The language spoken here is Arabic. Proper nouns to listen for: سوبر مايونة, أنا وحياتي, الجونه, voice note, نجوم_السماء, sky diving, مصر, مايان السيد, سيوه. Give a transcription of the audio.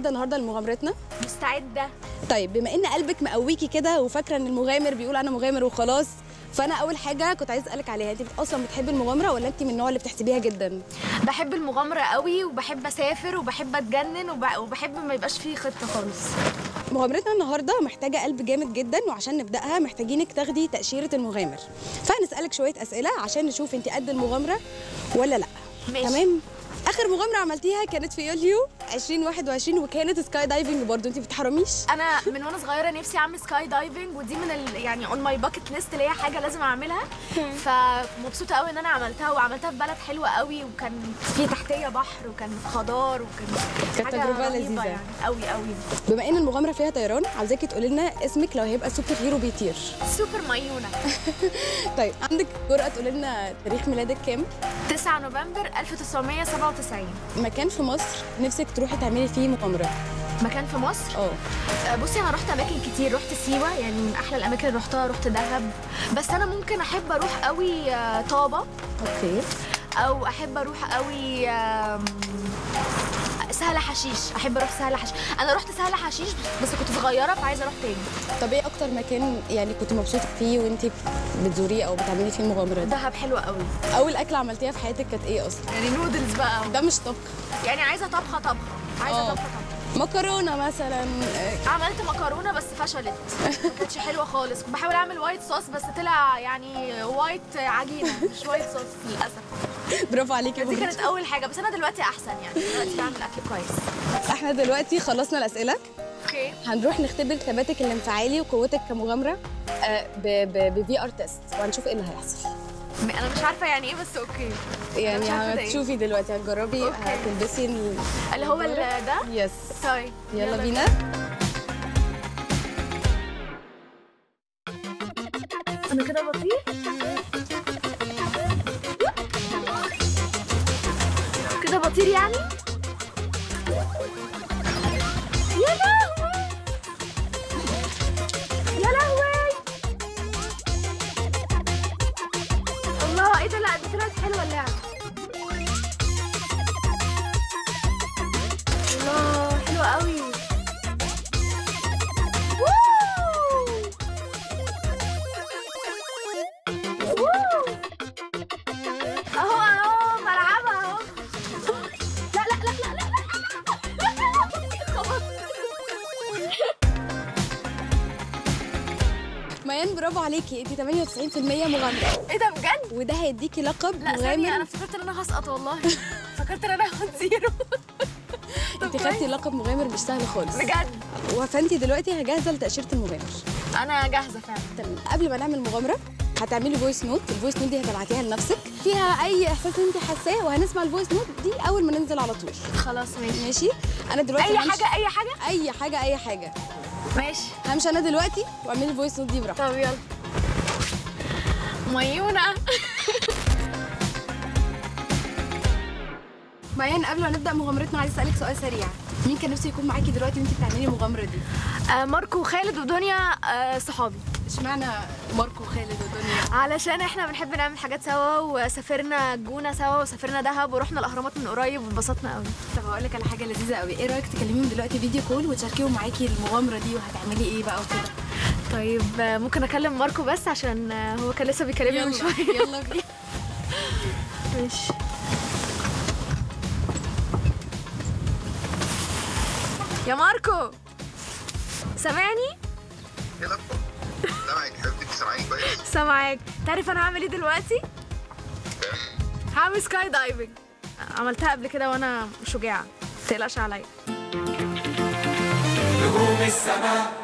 مستعده النهارده لمغامرتنا؟ مستعده. طيب بما ان قلبك مقويكي كده وفاكره ان المغامر بيقول انا مغامر وخلاص، فانا اول حاجه كنت عايز اسالك عليها، انت اصلا بتحبي المغامره ولا انت من النوع اللي بتحسبيها جدا؟ بحب المغامره قوي، وبحب اسافر، وبحب اتجنن، وبحب ما يبقاش فيه خطه خالص. مغامرتنا النهارده محتاجه قلب جامد جدا، وعشان نبداها محتاجينك تاخدي تاشيره المغامر، فهنسالك شويه اسئله عشان نشوف انت قد المغامره ولا لا. ماشي. تمام. اخر مغامره عملتيها كانت في يوليو 2021 وكانت سكاي دايفنج برضه، انت ما بتحرميش؟ انا من وانا صغيره نفسي اعمل سكاي دايفنج، ودي من يعني اون ماي باكيت ليست اللي هي حاجه لازم اعملها، فمبسوطه قوي ان انا عملتها، وعملتها في بلد حلوه قوي، وكان في تحتيه بحر، وكان خضار، وكان كانت تجربه لذيذه يعني قوي قوي. بما ان المغامره فيها طيران، عايزاكي تقولي لنا اسمك لو هيبقى سوبر هيرو بيطير. سوبر مايونة. طيب عندك جرأه تقولي لنا تاريخ ميلادك كام؟ 9 نوفمبر 1997. مكان في مصر نفسك تروحي تعملي فيه مغامره؟ مكان في مصر؟ بصي انا رحت اماكن كتير، رحت سيوه يعني من احلى الاماكن اللي رحتها، رحت دهب، بس انا ممكن احب اروح قوي طابه. اوكي. او احب اروح قوي سهل حشيش، احب اروح سهل حشيش، انا رحت سهل حشيش بس كنت صغيره فعايزه اروح تاني. طب ايه اكتر مكان يعني كنت مبسوطه فيه وانت بتزوريه او بتعملي فيه المغامره دي؟ دهب حلوه قوي. اول اكله عملتيها في حياتك كانت ايه اصلا؟ يعني نودلز بقى. ده مش طبخ يعني، عايزه طبخه عايزه طبخه. مكرونه مثلا، عملت مكرونه بس فشلت، ما كانتش حلوه خالص، بحاول اعمل وايت صوص بس طلع يعني وايت عجينه مش وايت صوص للاسف. برافو عليكي. دي كانت اول حاجه، بس انا دلوقتي احسن يعني، دلوقتي بعمل اكل كويس. احنا دلوقتي خلصنا الاسئله. اوكي. هنروح نختبر ثباتك الانفعالي وقوتك كمغامره بفي ار تيست، وهنشوف ايه اللي هيحصل. انا مش عارفه يعني ايه بس اوكي يعني هتشوفي دلوقتي، هتجربي هتلبسي اللي هو ده. يس. طيب يلا بينا. انا كده بطير كده بطير يعني. يا لهوي يا لهوي. ايه ده؟ لا دي طلعت حلوه اللعبه. الله حلوه قوي. اهو بلعبها اهو. لا لا لا لا لا. خلاص. مايان برافو عليكي، انت 98% مغامره. ايه ده بجد؟ وده هيديكي لقب مغامر. لا ثانية، أنا فكرت إن أنا هسقط والله. فكرت إن أنا هاخد زيرو. أنتِ خدتي لقب مغامر مش سهل خالص بجد. فأنتِ دلوقتي جاهزة لتأشيرة المغامر؟ أنا جاهزة فعلا. تمام. قبل ما نعمل مغامرة هتعملي فويس نوت، الفويس نوت دي هتبعتيها لنفسك فيها أي إحساس أنتِ حاساه، وهنسمع الفويس نوت دي أول ما ننزل على طول. خلاص ماشي. ماشي. أنا دلوقتي أي حاجة أي حاجة أي حاجة أي حاجة. ماشي. همشي أنا دلوقتي واعملي الفويس نوت دي براحتك. طب يلا. مايونة. مايان قبل ما نبدا مغامرتنا عايز اسالك سؤال سريع، مين كان نفسه يكون معاكي دلوقتي وانت بتعملي المغامره دي؟ ماركو وخالد ودنيا. صحابي. اشمعنى ماركو وخالد ودنيا؟ علشان احنا بنحب نعمل حاجات سوا، وسافرنا الجونه سوا، وسافرنا دهب، ورحنا الاهرامات من قريب، وانبسطنا قوي. طب هقول لك على حاجه لذيذه قوي، ايه رايك تكلميهم دلوقتي فيديو كول وتشاركيهم معاكي المغامره دي وهتعملي ايه بقى وكده؟ طيب ممكن اكلم ماركو بس عشان هو كان لسه بيكلمني من شويه. يلا بينا. ماشي. يا ماركو سامعني؟ يلا سامعك حبيبتي. سامعاك كويس. سامعاك. تعرف انا هعمل ايه دلوقتي؟ هعمل سكاي دايفنج، عملتها قبل كده وانا شجاعه، متقلقش عليا. نجوم السما